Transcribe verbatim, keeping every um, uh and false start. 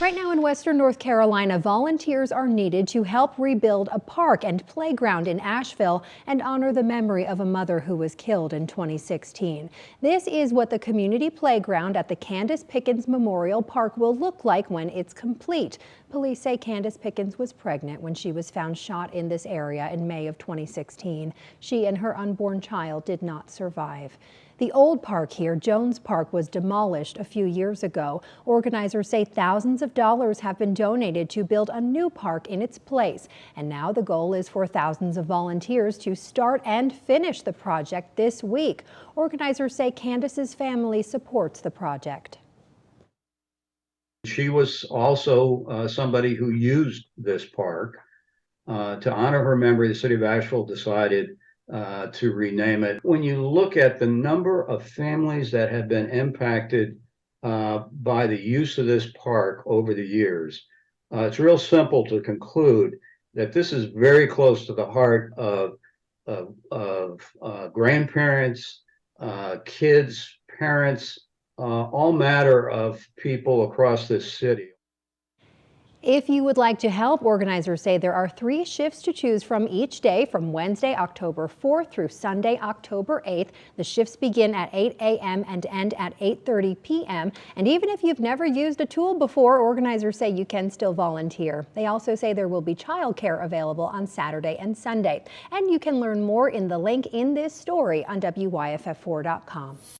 Right now in western North Carolina, volunteers are needed to help rebuild a park and playground in Asheville and honor the memory of a mother who was killed in twenty sixteen. This is what the community playground at the Candace Pickens Memorial Park will look like when it's complete. Police say Candace Pickens was pregnant when she was found shot in this area in May of twenty sixteen. She and her unborn child did not survive. The old park here, Jones Park, was demolished a few years ago. Organizers say thousands of dollars have been donated to build a new park in its place. And now the goal is for thousands of volunteers to start and finish the project this week. Organizers say Candace's family supports the project. She was also uh, somebody who used this park. Uh, to honor her memory, the city of Asheville decided Uh, to rename it. When you look at the number of families that have been impacted uh, by the use of this park over the years, uh, it's real simple to conclude that this is very close to the heart of, of, of uh, grandparents, uh, kids, parents, uh, all matter of people across this city. If you would like to help, organizers say there are three shifts to choose from each day from Wednesday, October fourth through Sunday, October eighth. The shifts begin at eight A M and end at eight thirty P M And even if you've never used a tool before, organizers say you can still volunteer. They also say there will be childcare available on Saturday and Sunday. And you can learn more in the link in this story on W Y F F four dot com.